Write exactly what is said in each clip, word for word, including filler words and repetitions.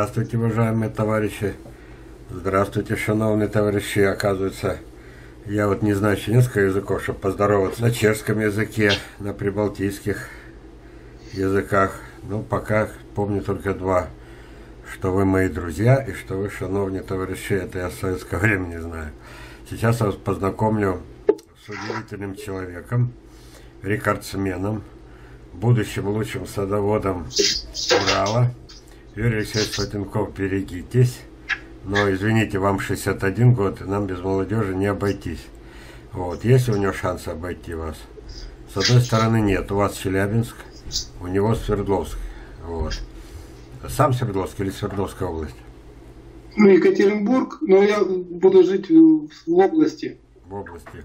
Здравствуйте, уважаемые товарищи. Здравствуйте, шановные товарищи. Оказывается, я вот не знаю еще несколько языков, чтобы поздороваться. На чешском языке, на прибалтийских языках. Ну, пока помню только два. Что вы мои друзья и что вы, шановные товарищи. Это я с советского времени знаю. Сейчас я вас познакомлю с удивительным человеком, рекордсменом, будущим лучшим садоводом Урала. Юрий Алексеевич Лотенков, берегитесь. Но, извините, вам шестьдесят один год, и нам без молодежи не обойтись. Вот. Есть у него шанс обойти вас? С одной стороны, нет. У вас Челябинск, у него Свердловск. Вот. Сам Свердловск или Свердловская область? Ну, Екатеринбург, но я буду жить в области. В области.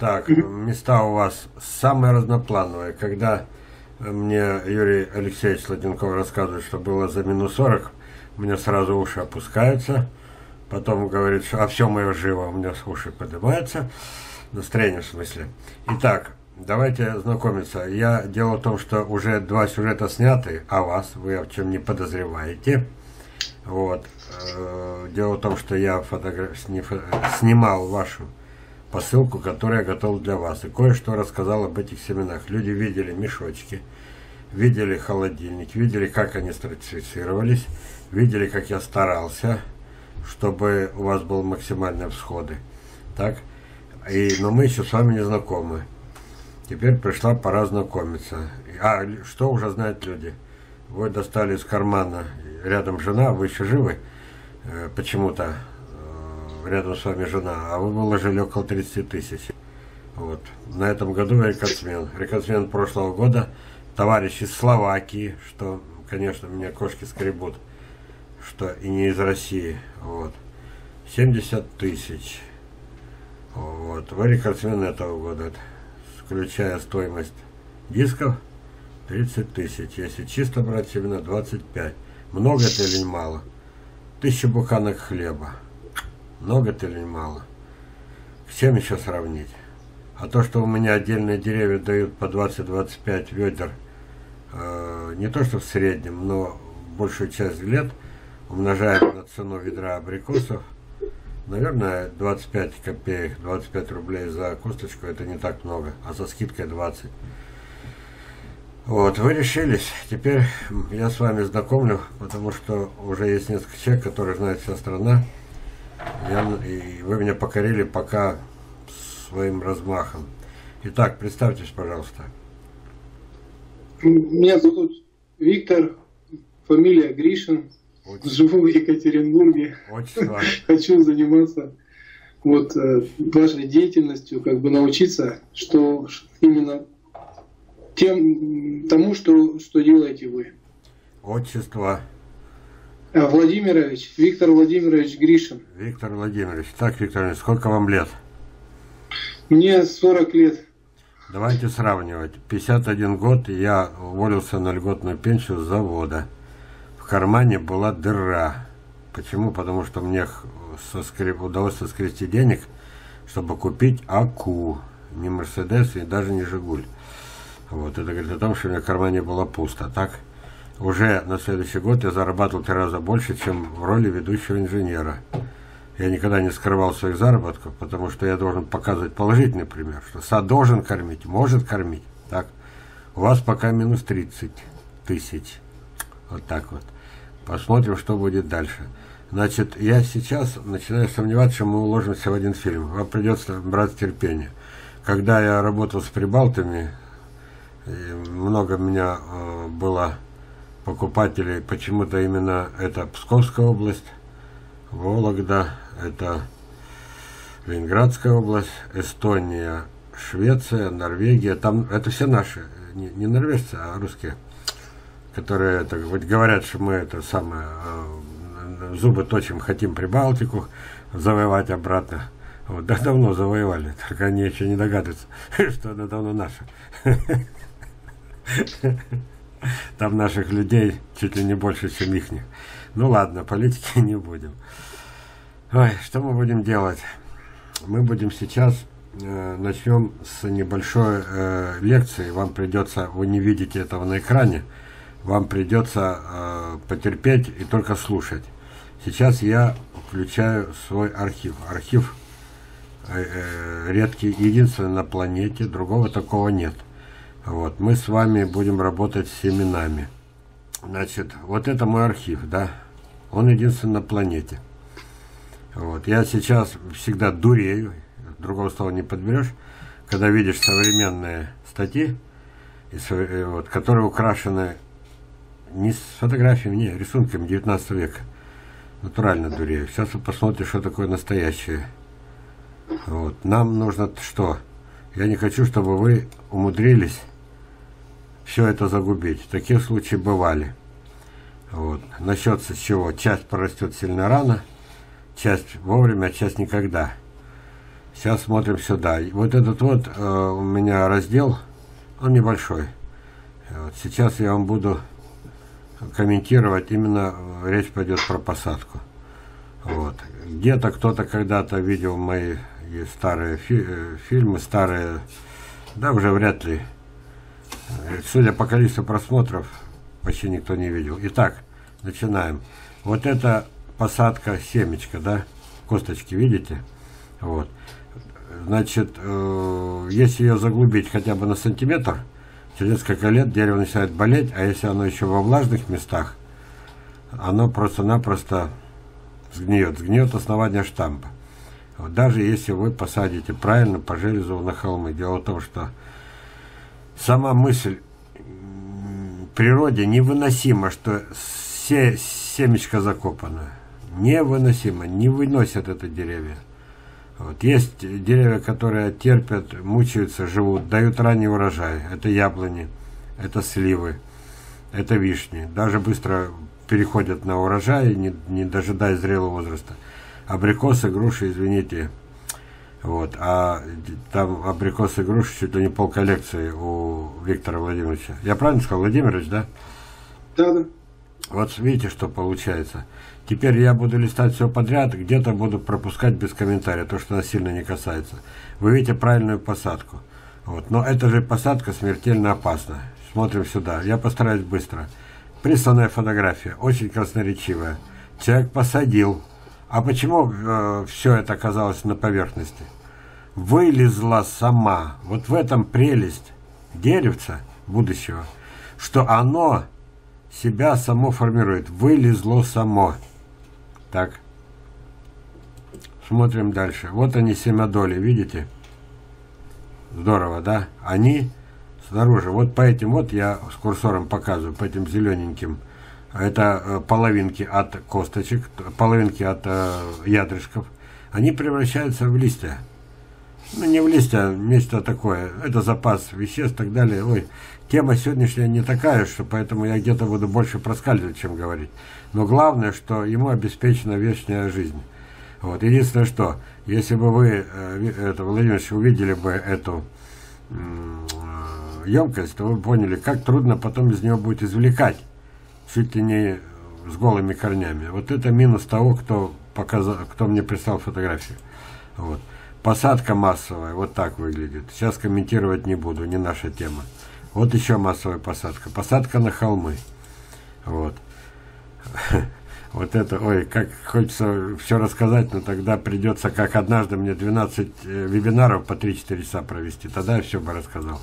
Так, места у вас самые разноплановые. Когда мне Юрий Алексеевич Лотенков рассказывает, что было за минус сорок, у меня сразу уши опускаются. Потом говорит, что а все мое живо, у меня уши поднимаются. Настроение в смысле. Итак, давайте знакомиться. Я дело в том, что уже два сюжета сняты, а вас вы в чем не подозреваете. Вот. Дело в том, что я фотограф... снимал вашу посылку, которую я готовил для вас. И кое-что рассказал об этих семенах. Люди видели мешочки, видели холодильник, видели, как они стратифицировались, видели, как я старался, чтобы у вас были максимальные всходы. Так? И, но мы еще с вами не знакомы. Теперь пришла пора знакомиться. А что уже знают люди? Вы достали из кармана, рядом жена, вы еще живы? Э, почему-то. Рядом с вами жена, а вы выложили около тридцати тысяч. Вот. На этом году рекордсмен. Рекордсмен прошлого года. Товарищ из Словакии, что, конечно, меня кошки скребут, что и не из России. Вот. семьдесят тысяч. Вот. Вы рекордсмен этого года. Включая стоимость дисков, тридцать тысяч. Если чисто брать семена, двадцать пять. Много это или мало? Тысяча буханок хлеба. Много-то или мало? С чем еще сравнить? А то, что у меня отдельные деревья дают по двадцать-двадцать пять ведер, э, не то что в среднем, но большую часть лет умножаем на цену ведра абрикосов, наверное, двадцать пять копеек, двадцать пять рублей за косточку, это не так много, а со скидкой двадцать. Вот, вы решились. Теперь я с вами знакомлю, потому что уже есть несколько человек, которые знает вся страна. Я, и вы меня покорили пока своим размахом. Итак, представьтесь, пожалуйста. Меня зовут Виктор, фамилия Гришин. Очень. Живу в Екатеринбурге. Очень хочу заниматься вот, важной деятельностью, как бы научиться, что именно тем, тому, что, что делаете вы. Отчество. Владимирович, Виктор Владимирович Гришин. Виктор Владимирович. Так, Виктор Владимирович, сколько вам лет? Мне сорок лет. Давайте сравнивать. пятьдесят один год, я уволился на льготную пенсию с завода. В кармане была дыра. Почему? Потому что мне соскреб... удалось соскрести денег, чтобы купить АКУ. Не Мерседес и даже не Жигуль. Вот, это говорит о том, что у меня в кармане было пусто. Так? Уже на следующий год я зарабатывал три раза больше, чем в роли ведущего инженера. Я никогда не скрывал своих заработков, потому что я должен показывать положительный пример, что сад должен кормить, может кормить. Так. У вас пока минус тридцать тысяч. Вот так вот. Посмотрим, что будет дальше. Значит, я сейчас начинаю сомневаться, что мы уложимся в один фильм. Вам придется брать терпение. Когда я работал с прибалтами, много меня было... покупателей, почему-то именно это Псковская область, Вологда, это Ленинградская область, Эстония, Швеция, Норвегия, там это все наши, не, не норвежцы, а русские, которые это, говорят, что мы это самое, зубы точим, хотим Прибалтику завоевать обратно. Вот, да, давно завоевали, только они еще не догадываются, что это давно наше. Там наших людей чуть ли не больше, чем ихних. Ну ладно, политики не будем. Ой, что мы будем делать? Мы будем сейчас э, начнем с небольшой э, лекции. Вам придется, вы не видите этого на экране, вам придется э, потерпеть и только слушать. Сейчас я включаю свой архив. Архив э, редкий, единственный на планете, другого такого нет. Вот, мы с вами будем работать с семенами. Значит, вот это мой архив, да, он единственный на планете. Вот, я сейчас всегда дурею, другого слова не подберешь, когда видишь современные статьи, вот, которые украшены не с фотографиями, не рисунками девятнадцатого века. Натурально дурею. Сейчас вы посмотрите, что такое настоящее. Вот. Нам нужно что? Я не хочу, чтобы вы умудрились все это загубить. Такие случаи бывали. Вот. Начнется с чего? Часть прорастет сильно рано, часть вовремя, а часть никогда. Сейчас смотрим сюда. Вот этот вот э, у меня раздел, он небольшой. Вот. Сейчас я вам буду комментировать, именно речь пойдет про посадку. Вот. Где-то кто-то когда-то видел мои старые фи фильмы, старые, да уже вряд ли. Судя по количеству просмотров, почти никто не видел. Итак, начинаем. Вот это посадка семечка, да, косточки, видите? Вот. Значит, э если ее заглубить хотя бы на сантиметр, через несколько лет дерево начинает болеть, а если оно еще во влажных местах, оно просто-напросто сгниет. Сгниет основание штампа. Вот даже если вы посадите правильно по железу на холмы. Дело в том, что сама мысль в природе невыносима, что се семечко закопано. Невыносимо, не выносят это деревья. Вот. Есть деревья, которые терпят, мучаются, живут, дают ранний урожай. Это яблони, это сливы, это вишни. Даже быстро переходят на урожай, не, не дожидаясь зрелого возраста. Абрикосы, груши, извините. Вот. А там абрикосы и груши чуть ли не полколлекции у Виктора Владимировича. Я правильно сказал, Владимирович, да? Да, да. Вот видите, что получается. Теперь я буду листать все подряд, где-то буду пропускать без комментария, то, что нас сильно не касается. Вы видите правильную посадку. Вот. Но эта же посадка смертельно опасна. Смотрим сюда. Я постараюсь быстро. Присланная фотография, очень красноречивая. Человек посадил. А почему э, все это оказалось на поверхности? Вылезла сама. Вот в этом прелесть деревца будущего, что оно себя само формирует. Вылезло само. Так, смотрим дальше. Вот они, семядоли, видите? Здорово, да? Они снаружи. Вот по этим, вот я с курсором показываю, по этим зелененьким. Это половинки от косточек, половинки от ядрышков. Они превращаются в листья. Ну, не в листья, нечто такое. Это запас веществ и так далее. Ой, тема сегодняшняя не такая, что поэтому я где-то буду больше проскальзывать, чем говорить. Но главное, что ему обеспечена вечная жизнь. Вот. Единственное, что, если бы вы, это, Владимирович, увидели бы эту емкость, то вы поняли, как трудно потом из нее будет извлекать, чуть ли не с голыми корнями. Вот это минус того, кто, показал, кто мне прислал фотографию. Вот. Посадка массовая, вот так выглядит. Сейчас комментировать не буду, не наша тема. Вот еще массовая посадка. Посадка на холмы. Вот. Вот это, ой, как хочется все рассказать, но тогда придется, как однажды мне двенадцать вебинаров по три-четыре часа провести. Тогда я все бы рассказал.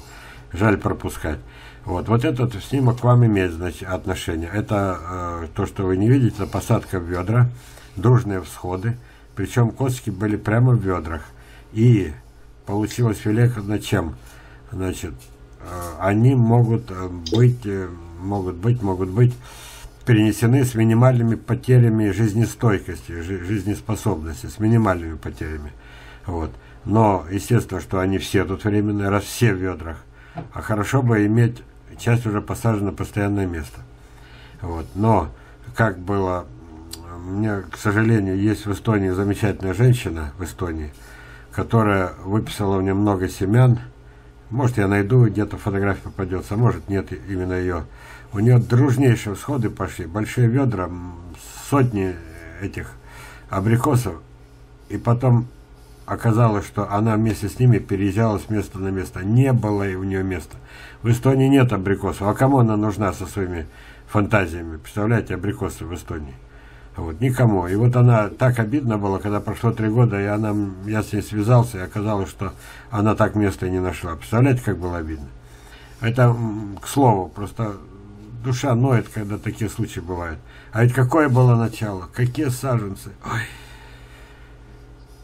Жаль пропускать. Вот, вот этот снимок к вам имеет, значит, отношение. Это э, то, что вы не видите, это посадка в ведра, дружные всходы. Причем косточки были прямо в ведрах. И получилось великолепно чем? Значит, они могут быть, могут быть, могут быть перенесены с минимальными потерями жизнестойкости, жизнеспособности, с минимальными потерями. Вот. Но, естественно, что они все тут временные, раз все в ведрах. А хорошо бы иметь часть уже посажена на постоянное место. Вот. Но, как было, мне, к сожалению, есть в Эстонии замечательная женщина, в Эстонии, которая выписала мне много семян. Может, я найду, где-то фотография попадется, может, нет именно ее. У нее дружнейшие всходы пошли, большие ведра, сотни этих абрикосов. И потом оказалось, что она вместе с ними переезжала с места на место. Не было и у нее места. В Эстонии нет абрикосов. А кому она нужна со своими фантазиями? Представляете, абрикосы в Эстонии. Вот, никому. И вот она, так обидно было, когда прошло три года, и она, я с ней связался, и оказалось, что она так места и не нашла. Представляете, как было обидно? Это, к слову, просто душа ноет, когда такие случаи бывают. А ведь какое было начало? Какие саженцы? Ой.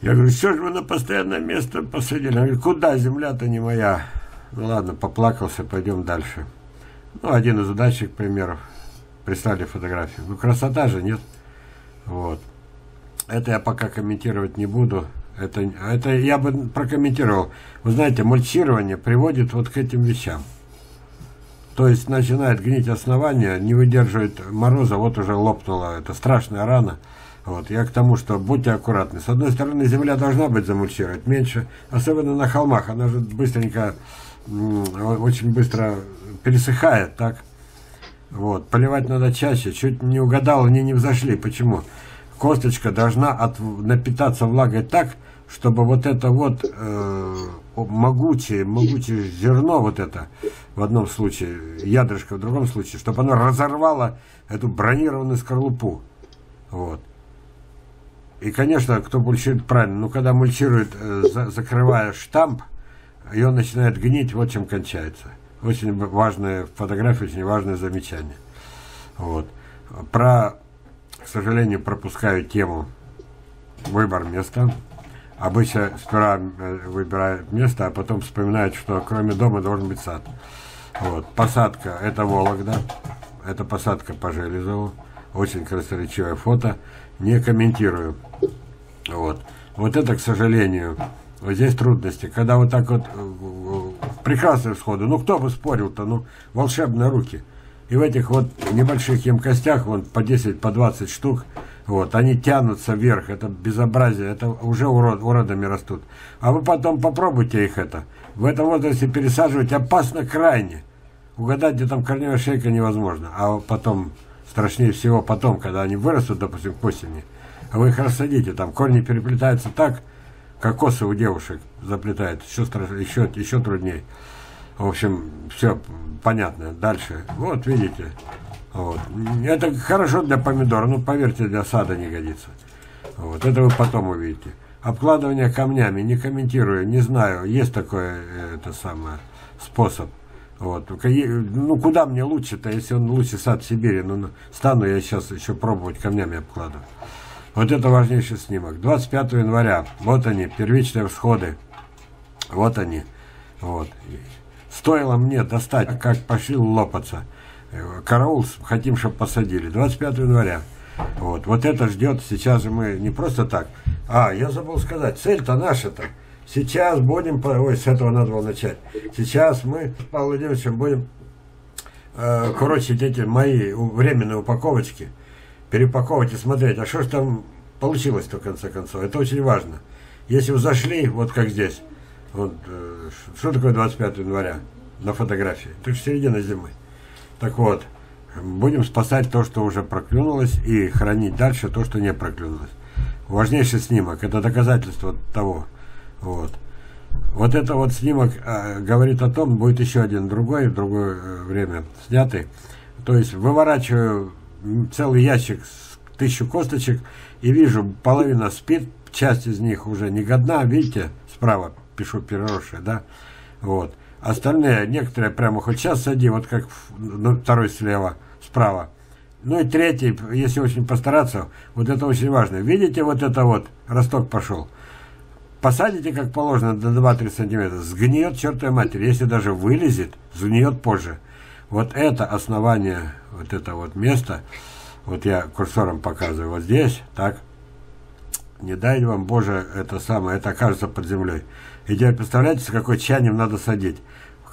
Я говорю, что же вы на постоянное место посадили? Она говорит, куда, земля-то не моя. Ну ладно, поплакался, пойдем дальше. Ну, один из удачных примеров. Прислали фотографию. Ну, красота же, нет? Вот. Это я пока комментировать не буду. Это, это я бы прокомментировал. Вы знаете, мульчирование приводит вот к этим вещам. То есть начинает гнить основание, не выдерживает мороза, вот уже лопнула. Это страшная рана. Вот. Я к тому, что будьте аккуратны. С одной стороны, земля должна быть замульчировать меньше, особенно на холмах. Она же быстренько, очень быстро пересыхает, так? Вот. Поливать надо чаще. Чуть не угадал, они не взошли. Почему? Косточка должна от, напитаться влагой так, чтобы вот это вот э, могучее, могучее зерно, вот это в одном случае, ядрышко в другом случае, чтобы оно разорвало эту бронированную скорлупу. Вот. И, конечно, кто мульчирует правильно, но когда мульчирует, э, за, закрывая штамп, и он начинает гнить, вот чем кончается. Очень важная фотография, очень важное замечание. Вот. Про, к сожалению, пропускаю тему выбор места. Обычно сперва выбирают место, а потом вспоминают, что кроме дома должен быть сад. Вот. Посадка, это Вологда, это посадка по Железову. Очень красноречивое фото. Не комментирую. Вот. Вот это, к сожалению, вот здесь трудности. Когда вот так вот прекрасные всходы. Ну кто бы спорил-то, ну волшебные руки. И в этих вот небольших емкостях, вон по десять, по двадцать штук, вот, они тянутся вверх. Это безобразие, это уже урод, уродами растут. А вы потом попробуйте их это. В этом возрасте пересаживать опасно крайне. Угадать, где там корневая шейка, невозможно. А потом... Страшнее всего потом, когда они вырастут, допустим, к осени, вы их рассадите, там корни переплетаются так, кокосы у девушек заплетают, еще, страш... еще, еще труднее. В общем, все понятно. Дальше. Вот, видите. Вот. Это хорошо для помидора, но, поверьте, для сада не годится. Вот. Это вы потом увидите. Обкладывание камнями, не комментирую, не знаю, есть такой это самое, способ. Вот. Ну, куда мне лучше-то, если он лучше сад в Сибири, ну, стану я сейчас еще пробовать камнями обкладывать. Вот это важнейший снимок. двадцать пятого января. Вот они, первичные всходы. Вот они. Вот. Стоило мне достать, как пошли лопаться. Караул, хотим, чтобы посадили. двадцать пятого января. Вот. Вот это ждет, сейчас же мы не просто так. А, я забыл сказать, цель-то наша-то. Сейчас будем, ой, с этого надо было начать. Сейчас мы с Павлом Владимировичем будем э, короче, эти мои временные упаковочки, перепаковывать и смотреть, а что же там получилось-то в конце концов. Это очень важно. Если вы зашли, вот как здесь, вот, э, что такое двадцать пятое января на фотографии? Это же середина зимы. Так вот, будем спасать то, что уже проклюнулось, и хранить дальше то, что не проклюнулось. Важнейший снимок, это доказательство того. Вот. Вот это вот снимок э, говорит о том, будет еще один другой, в другое э, время снятый. То есть выворачиваю целый ящик с тысячу косточек и вижу, половина спит, часть из них уже не годна, видите, справа пишу переросшие, да, вот. Остальные, некоторые прямо хоть сейчас сади, вот как ну, второй слева, справа. Ну и третий, если очень постараться, вот это очень важно. Видите, вот это вот, росток пошел. Посадите, как положено, до два-три сантиметра, сгниет чертовой матери, если даже вылезет, сгниет позже. Вот это основание, вот это вот место, вот я курсором показываю вот здесь, так, не дай вам, Боже, это самое, это окажется под землей. И теперь представляете, с какой чанием надо садить?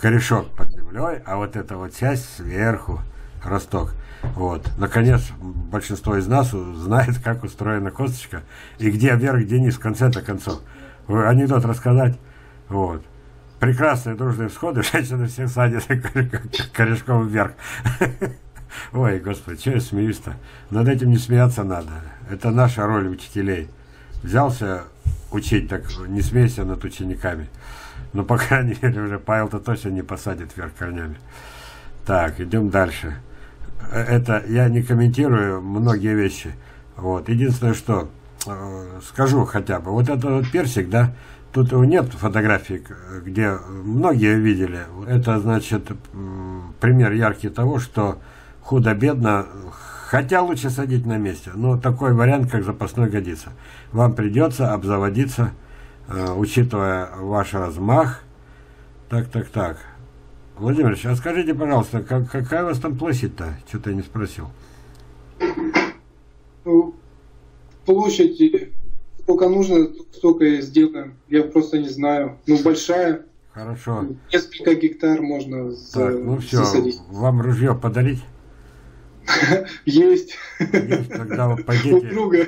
Корешок под землей, а вот эта вот часть сверху, росток. Вот. Наконец, большинство из нас знает, как устроена косточка и где вверх, где низ, в конце-то концов. Анекдот рассказать. Вот. Прекрасные дружные всходы, женщины всех садят корешком вверх. Ой, Господи, что я смеюсь-то? Над этим не смеяться надо. Это наша роль учителей. Взялся учить, так не смейся над учениками. Но, по крайней мере, уже Павел-то точно не посадит вверх корнями. Так, идем дальше. Это я не комментирую многие вещи. Вот. Единственное, что э, скажу хотя бы. Вот этот вот персик, да, тут нет фотографий, где многие видели. Это, значит, пример яркий того, что худо-бедно, хотя лучше садить на месте, но такой вариант, как запасной, годится. Вам придется обзаводиться, э, учитывая ваш размах. Так, так, так. Владимир Ильич, а скажите, пожалуйста, как, какая у вас там площадь-то? Что-то я не спросил. Площадь, сколько нужно, столько я сделаю. Я просто не знаю. Ну, большая. Хорошо. Несколько гектар можно засадить. Так, ну все, вам ружье подарить? Есть. Есть, тогда вы пойдите. У друга.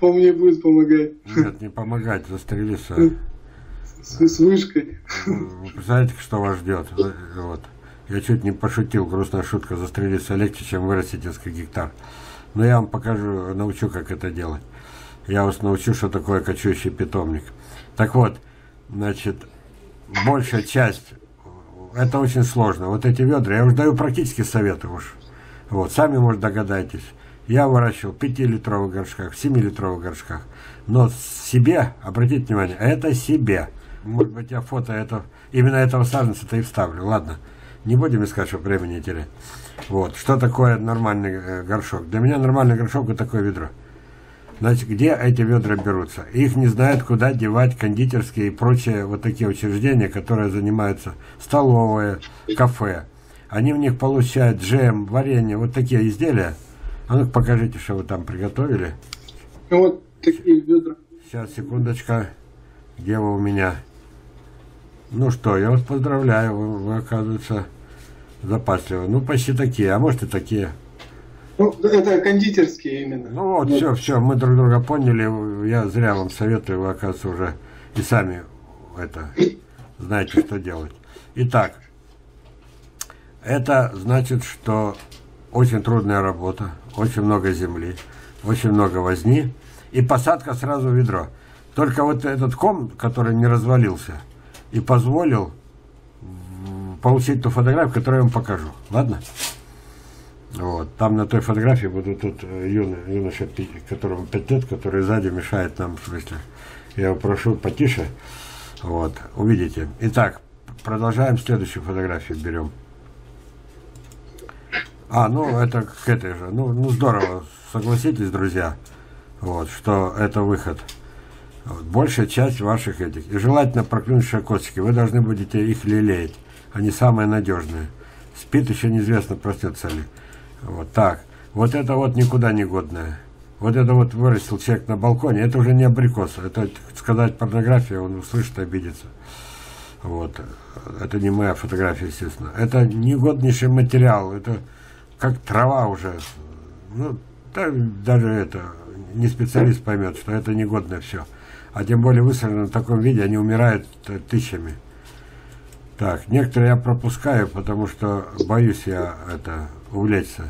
Он мне будет помогать. Нет, не помогать, застрелиться. С, с вышкой. Вы представляете, что вас ждет? Вот. Я чуть не пошутил, грустная шутка, застрелиться легче, чем вырастить несколько гектар. Но я вам покажу, научу, как это делать. Я вас научу, что такое кочующий питомник. Так вот, значит, большая часть, это очень сложно. Вот эти ведра, я уже даю практически советы уж. Вот, сами, может, догадаетесь. Я выращивал в пятилитровых горшках, в семилитровых горшках. Но себе, обратите внимание, это себе. Может быть, я фото этого, именно этого саженца-то и вставлю. Ладно, не будем искать, чтобы времени терять. Вот, что такое нормальный горшок? Для меня нормальный горшок – это такое ведро. Значит, где эти ведра берутся? Их не знают, куда девать кондитерские и прочие вот такие учреждения, которые занимаются, столовые, кафе. Они в них получают джем, варенье, вот такие изделия. А ну-ка покажите, что вы там приготовили. Вот такие ведра. Сейчас, секундочка. Где вы у меня? Ну что, я вас поздравляю. Вы, вы оказывается, запасливы. Ну, почти такие, а может и такие. Ну, это кондитерские именно. Ну вот, все, все, мы друг друга поняли. Я зря вам советую, вы, оказывается, уже и сами это знаете, что делать. Итак, это значит, что очень трудная работа, очень много земли, очень много возни. И посадка сразу в ведро. Только вот этот ком, который не развалился, и позволил получить ту фотографию, которую я вам покажу. Ладно? Вот. Там на той фотографии будут тут юно, юноша, которому пять лет, который сзади мешает нам, в смысле. Я его прошу потише. Вот. Увидите. Итак, продолжаем, следующую фотографию берем. А, ну это к этой же. Ну, ну здорово, согласитесь, друзья, вот, что это выход. Вот, большая часть ваших этих. И желательно проклюнувшие косточки. Вы должны будете их лелеять. Они самые надежные. Спит еще неизвестно, проснется ли. Вот так. Вот это вот никуда не годное. Вот это вот вырастил человек на балконе. Это уже не абрикос. Это сказать порнография, он услышит, обидится. Вот. Это не моя фотография, естественно. Это негоднейший материал. Это как трава уже. Ну, да, даже это, не специалист поймет, что это негодно все. А тем более высажено в таком виде, они умирают тысячами. Так, некоторые я пропускаю, потому что боюсь я это, увлечься.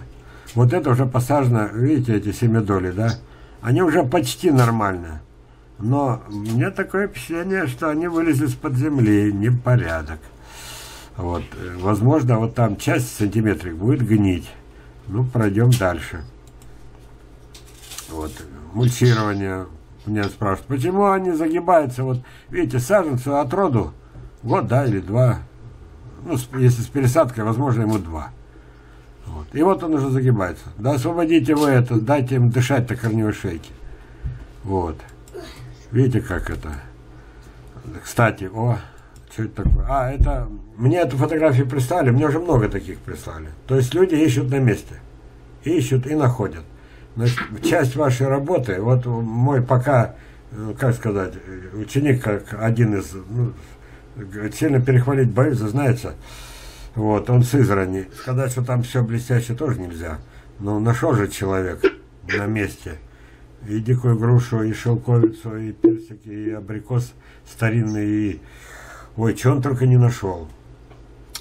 Вот это уже посажено, видите, эти семидоли, да? Они уже почти нормально. Но у меня такое впечатление, что они вылезли из-под земли, непорядок. Вот, возможно, вот там часть сантиметрик будет гнить. Ну, пройдем дальше. Вот, мульчирование. Меня спрашивают, почему они загибаются? Вот, видите, саженцу от роду год, да, или два. Ну, если с пересадкой, возможно, ему два. Вот. И вот он уже загибается. Да освободите вы это, дайте им дышать на корневой шейке. Вот. Видите, как это? Кстати, о... Что это такое? А, это... Мне эту фотографию прислали, мне уже много таких прислали. То есть люди ищут на месте. Ищут и находят. Значит, часть вашей работы, вот мой пока, как сказать, ученик, как один из, ну, сильно перехвалить боюсь, знается, вот, он с Сызрани. Сказать, что там все блестяще, тоже нельзя. Но нашел же человек на месте. И дикую грушу, и шелковицу, и персики, и абрикос старинный, и... Ой, что он только не нашел.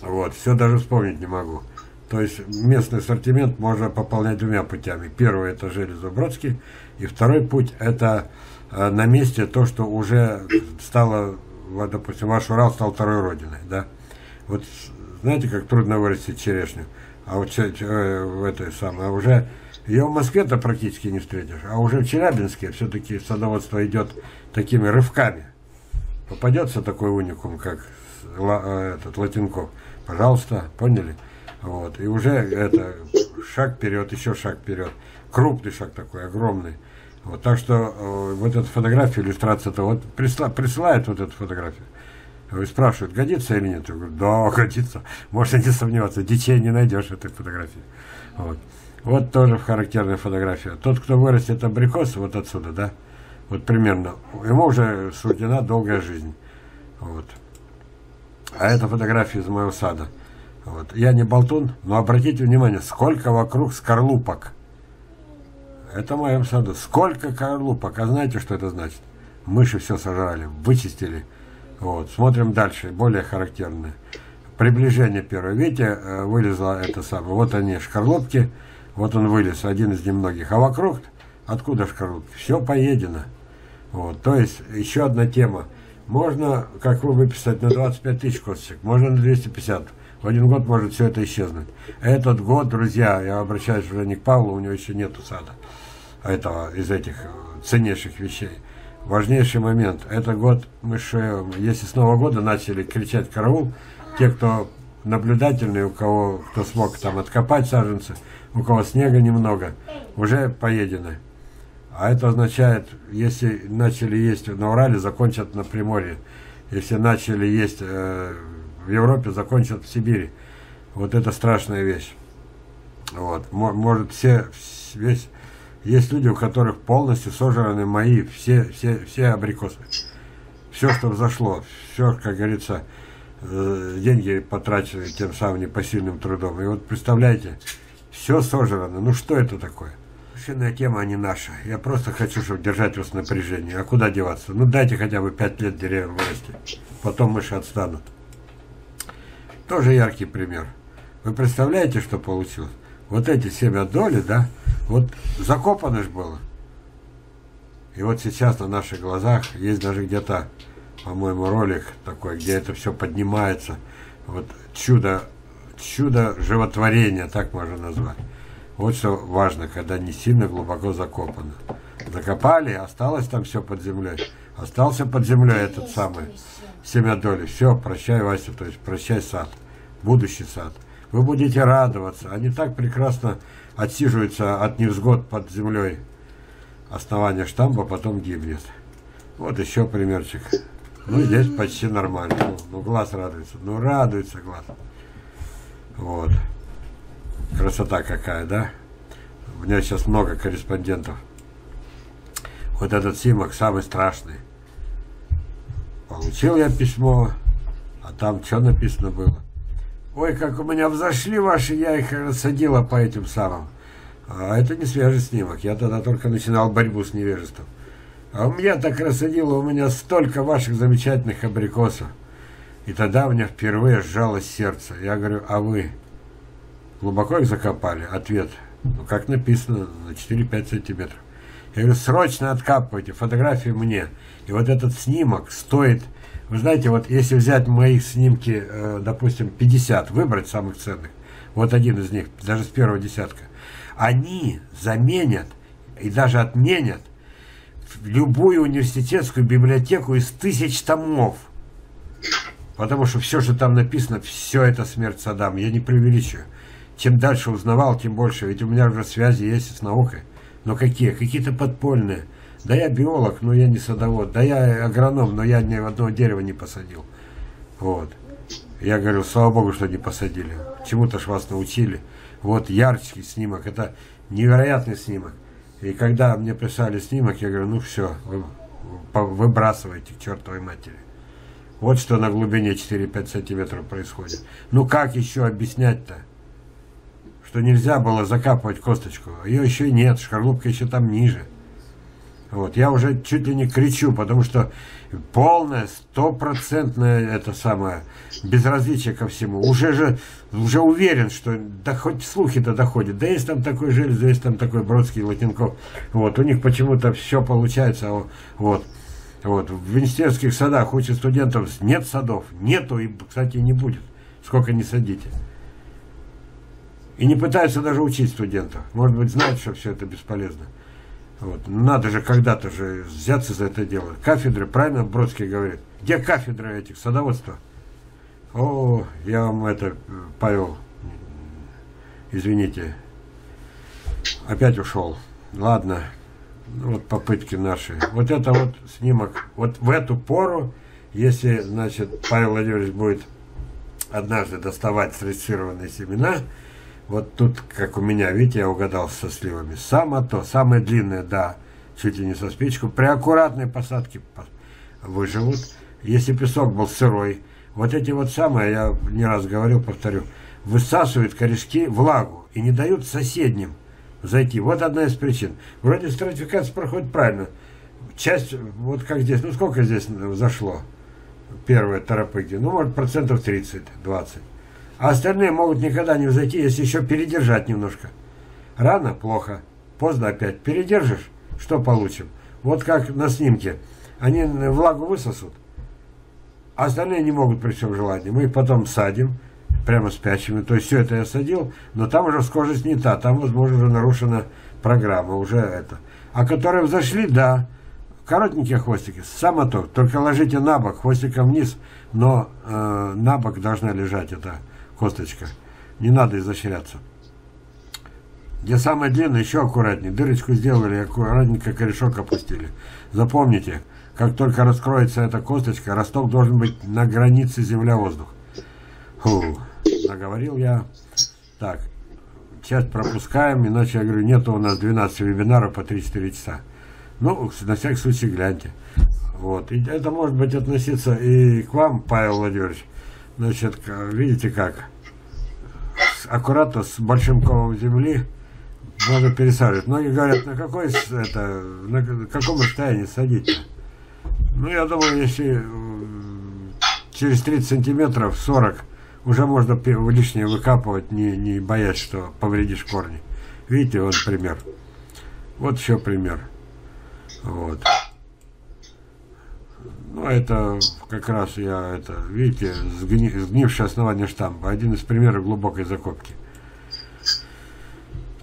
Вот, все даже вспомнить не могу. То есть местный ассортимент можно пополнять двумя путями. Первый — это Железо-Бродский, и второй путь — это э, на месте то, что уже стало, вот, допустим, ваш Урал стал второй родиной, да? Вот знаете, как трудно вырастить черешню, а вот э, в этой самой, а уже ее в Москве-то практически не встретишь, а уже в Челябинске все-таки садоводство идет такими рывками. Попадется такой уникум, как этот Лотенков, пожалуйста, поняли? Вот. И уже это шаг вперед, еще шаг вперед. Крупный шаг такой, огромный. Вот. Так что э, вот эта фотография, иллюстрация-то, вот присла, присылают вот эту фотографию. И спрашивают, годится или нет? Я говорю, да, годится. Можно не сомневаться, детей не найдешь этой фотографии. Вот. Вот тоже характерная фотография. Тот, кто вырастет абрикос, вот отсюда, да? Вот примерно. Ему уже суждена долгая жизнь. Вот. А это фотография из моего сада. Вот. Я не болтун, но обратите внимание, сколько вокруг скорлупок. Это в моем саду. Сколько скорлупок. А знаете, что это значит? Мыши все сожрали, вычистили. Вот. Смотрим дальше, более характерные. Приближение первое. Видите, вылезла это самое. Вот они, шкарлупки. Вот он вылез, один из немногих. А вокруг, откуда шкарлупки? Все поедено. Вот. То есть, еще одна тема. Можно, как вы, выписать на двадцать пять тысяч косточек, можно на двести пятьдесят. В один год может все это исчезнуть. Этот год, друзья, я обращаюсь уже не к Павлу, у него еще нету сада, этого, из этих ценнейших вещей. Важнейший момент. Это год, мы же, если с Нового года начали кричать «караул», те, кто наблюдательные, у кого, кто смог там откопать саженцы, у кого снега немного, уже поедены. А это означает, если начали есть на Урале, закончат на Приморье. Если начали есть... Э, в Европе, закончат в Сибири. Вот это страшная вещь. Вот. Может, все, весь, есть люди, у которых полностью сожраны мои, все, все, все абрикосы. Все, что взошло, все, как говорится, деньги потрачены тем самым непосильным трудом. И вот представляете, все сожрано. Ну что это такое? Совершенная тема, а не наша. Я просто хочу, чтобы держать вас в напряжении. А куда деваться? Ну дайте хотя бы пять лет деревьям вырасти. Потом мыши отстанут. Тоже яркий пример. Вы представляете, что получилось? Вот эти семя доли, да, вот закопаны ж было. И вот сейчас на наших глазах есть даже где-то, по-моему, ролик такой, где это все поднимается. Вот чудо, чудо животворения, так можно назвать. Вот что важно, когда не сильно глубоко закопано. Закопали, осталось там все под землей. Остался под землей этот самый семя доли. Все, прощай, Вася, то есть прощай сад, будущий сад. Вы будете радоваться. Они так прекрасно отсиживаются от невзгод под землей. Основание штамба потом гибнет. Вот еще примерчик. Ну, здесь почти нормально. Ну, ну глаз радуется. Ну, радуется глаз. Вот. Красота какая, да? У меня сейчас много корреспондентов. Вот этот снимок самый страшный. Получил я письмо, а там что написано было? Ой, как у меня взошли ваши, я их рассадила по этим самым. А это не свежий снимок, я тогда только начинал борьбу с невежеством. А у меня так рассадило, у меня столько ваших замечательных абрикосов. И тогда у меня впервые сжалось сердце. Я говорю, а вы глубоко их закопали? Ответ, ну как написано, на четыре-пять сантиметров. Я говорю, срочно откапывайте, фотографии мне. И вот этот снимок стоит, вы знаете, вот если взять мои снимки, допустим, пятьдесят, выбрать самых ценных, вот один из них, даже с первого десятка, они заменят и даже отменят любую университетскую библиотеку из тысяч томов. Потому что все, что там написано, все это смерть садам, я не преувеличиваю. Чем дальше узнавал, тем больше, ведь у меня уже связи есть с наукой. Но какие? Какие-то подпольные. Да я биолог, но я не садовод. Да я агроном, но я ни одного дерева не посадил. Вот. Я говорю, слава богу, что не посадили. Чему-то ж вас научили. Вот яркий снимок. Это невероятный снимок. И когда мне прислали снимок, я говорю, ну все, вы выбрасывайте к чертовой матери. Вот что на глубине четыре-пять сантиметров происходит. Ну как еще объяснять-то? Что нельзя было закапывать косточку, ее еще нет, шкарлупка еще там ниже. Вот, я уже чуть ли не кричу, потому что полное, стопроцентное это самое безразличие ко всему. Уже же, уже уверен, что да хоть слухи-то доходят. Да есть там такой Железо, есть там такой Бродский, Лотенков. Вот, у них почему-то все получается. Вот, вот, в министерских садах учат студентов, нет садов, нету и, кстати, не будет, сколько ни садите. И не пытаются даже учить студентов. Может быть, знают, что все это бесполезно. Вот. Надо же когда-то же взяться за это дело. Кафедры, правильно Бродский говорит? Где кафедры этих садоводства? О, я вам это, Павел, извините, опять ушел. Ладно, вот попытки наши. Вот это вот снимок. Вот в эту пору, если, значит, Павел Владимирович будет однажды доставать срезервированные семена, вот тут, как у меня, видите, я угадал со сливами. Само то, самое длинное, да, чуть ли не со спичку. При аккуратной посадке выживут. Если песок был сырой, вот эти вот самые, я не раз говорил, повторю, высасывают корешки влагу и не дают соседним зайти. Вот одна из причин. Вроде стратификация проходит правильно. Часть, вот как здесь, ну сколько здесь зашло? Первые торопыги, ну может процентов тридцать-двадцать. А остальные могут никогда не взойти, если еще передержать немножко. Рано – плохо, поздно опять. Передержишь – что получим? Вот как на снимке. Они влагу высосут, а остальные не могут при всем желании. Мы их потом садим, прямо спящими. То есть все это я садил, но там уже схожесть не та. Там, возможно, уже нарушена программа, уже это. А которые взошли – да. Коротенькие хвостики, самоток. Только ложите на бок, хвостиком вниз, но э, на бок должна лежать эта косточка. Не надо изощряться. Где самое длинное, еще аккуратнее. Дырочку сделали, аккуратненько корешок опустили. Запомните, как только раскроется эта косточка, росток должен быть на границе земля-воздух. Фу, наговорил я. Так, часть пропускаем, иначе я говорю, нету у нас двенадцать вебинаров по три-четыре часа. Ну, на всякий случай гляньте. Вот. И это может быть относиться и к вам, Павел Владимирович. Значит, видите как? Аккуратно с большим комом земли надо пересаживать. Многие говорят, на, какой, это, на каком расстоянии садить-то? Ну, я думаю, если через тридцать сантиметров, сорок, уже можно лишнее выкапывать, не, не боясь, что повредишь корни. Видите, вот пример. Вот еще пример. Вот. Ну, это как раз я, это, видите, сгни, сгнившее основание штампа. Один из примеров глубокой закопки.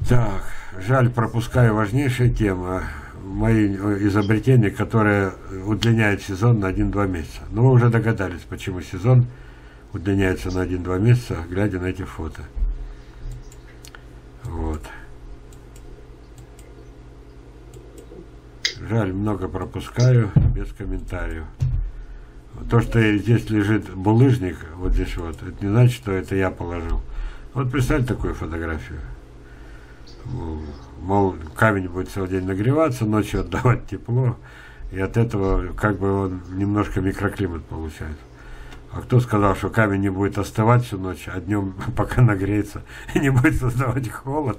Так, жаль, пропускаю важнейшие темы. Мои изобретения, которые удлиняют сезон на один-два месяца. Ну, вы уже догадались, почему сезон удлиняется на один-два месяца, глядя на эти фото. Вот. Жаль, много пропускаю, без комментариев. То, что здесь лежит булыжник, вот здесь вот, это не значит, что это я положил. Вот представь такую фотографию. Мол, камень будет целый день нагреваться, ночью отдавать тепло, и от этого как бы он немножко микроклимат получает. А кто сказал, что камень не будет остывать всю ночь, а днем пока нагреется, и не будет создавать холод?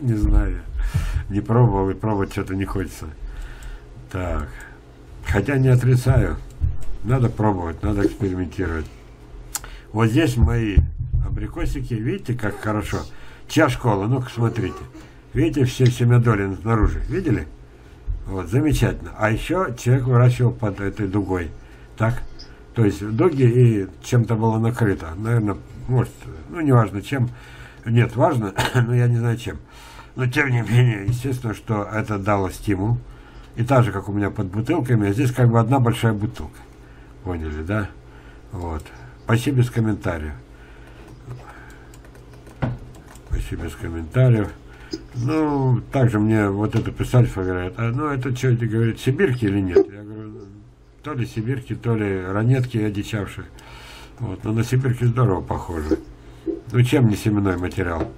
Не знаю, не пробовал и пробовать что-то не хочется. Так, хотя не отрицаю, надо пробовать, надо экспериментировать. Вот здесь мои абрикосики, видите, как хорошо. Чья школа? Ну-ка смотрите, видите, все семядолины снаружи, видели? Вот замечательно. А еще человек выращивал под этой дугой, так, то есть дуги и чем-то было накрыто, наверное, может, ну неважно чем. Нет, важно, но я не знаю чем. Но тем не менее, естественно, что это дало стимул. И так же, как у меня под бутылками, а здесь как бы одна большая бутылка. Поняли, да? Вот. Почти без комментариев. Почти без комментариев. Ну, также мне вот эту писальфа говорят, а ну это что, это говорит, сибирки или нет? Я говорю, то ли сибирки, то ли ранетки одичавшие. Вот, но на сибирки здорово похоже. Ну, чем не семенной материал?